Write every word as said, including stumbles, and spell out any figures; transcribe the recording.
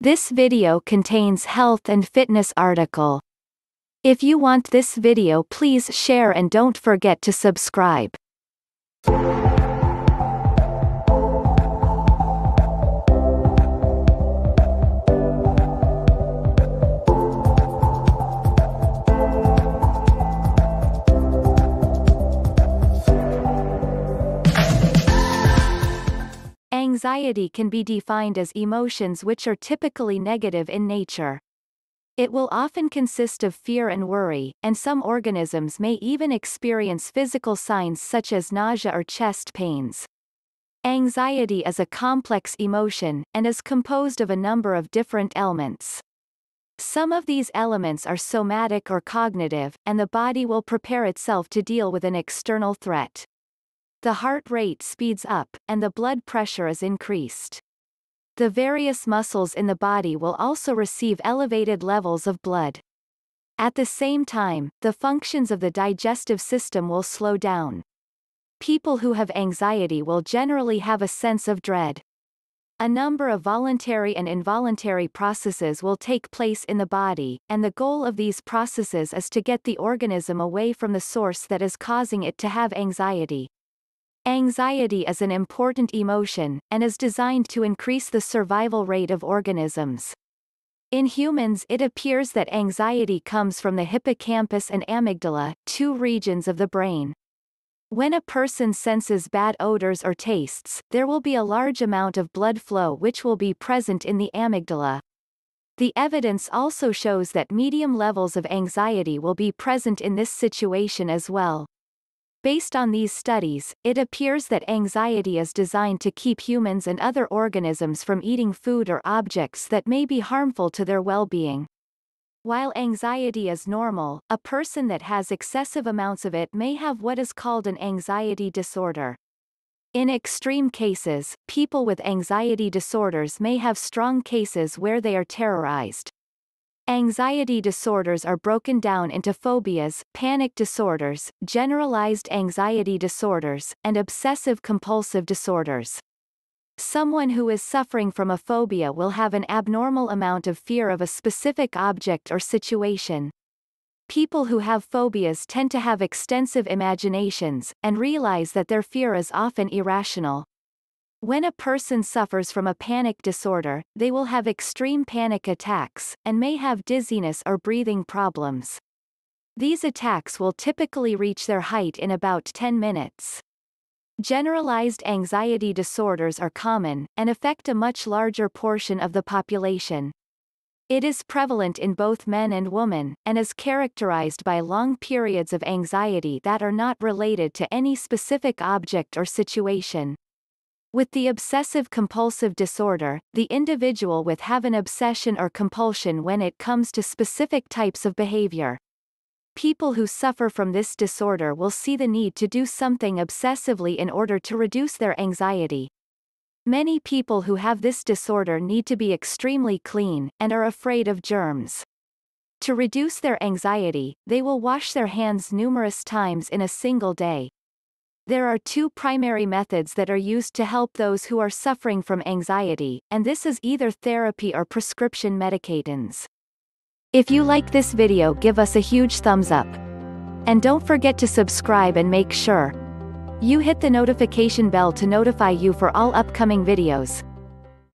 This video contains health and fitness article. If you want this video, please share and don't forget to subscribe. Anxiety can be defined as emotions which are typically negative in nature. It will often consist of fear and worry, and some organisms may even experience physical signs such as nausea or chest pains. Anxiety is a complex emotion, and is composed of a number of different elements. Some of these elements are somatic or cognitive, and the body will prepare itself to deal with an external threat. The heart rate speeds up, and the blood pressure is increased. The various muscles in the body will also receive elevated levels of blood. At the same time, the functions of the digestive system will slow down. People who have anxiety will generally have a sense of dread. A number of voluntary and involuntary processes will take place in the body, and the goal of these processes is to get the organism away from the source that is causing it to have anxiety. Anxiety is an important emotion, and is designed to increase the survival rate of organisms. In humans, it appears that anxiety comes from the hippocampus and amygdala, two regions of the brain. When a person senses bad odors or tastes, there will be a large amount of blood flow which will be present in the amygdala. The evidence also shows that medium levels of anxiety will be present in this situation as well. Based on these studies, it appears that anxiety is designed to keep humans and other organisms from eating food or objects that may be harmful to their well-being. While anxiety is normal, a person that has excessive amounts of it may have what is called an anxiety disorder. In extreme cases, people with anxiety disorders may have strong cases where they are terrorized. Anxiety disorders are broken down into phobias, panic disorders, generalized anxiety disorders, and obsessive-compulsive disorders. Someone who is suffering from a phobia will have an abnormal amount of fear of a specific object or situation. People who have phobias tend to have extensive imaginations, and realize that their fear is often irrational. When a person suffers from a panic disorder, they will have extreme panic attacks, and may have dizziness or breathing problems. These attacks will typically reach their height in about ten minutes. Generalized anxiety disorders are common, and affect a much larger portion of the population. It is prevalent in both men and women, and is characterized by long periods of anxiety that are not related to any specific object or situation. With the obsessive-compulsive disorder, the individual will have an obsession or compulsion when it comes to specific types of behavior. People who suffer from this disorder will see the need to do something obsessively in order to reduce their anxiety. Many people who have this disorder need to be extremely clean, and are afraid of germs. To reduce their anxiety, they will wash their hands numerous times in a single day. There are two primary methods that are used to help those who are suffering from anxiety, and this is either therapy or prescription medications. If you like this video, give us a huge thumbs up. And don't forget to subscribe and make sure you hit the notification bell to notify you for all upcoming videos.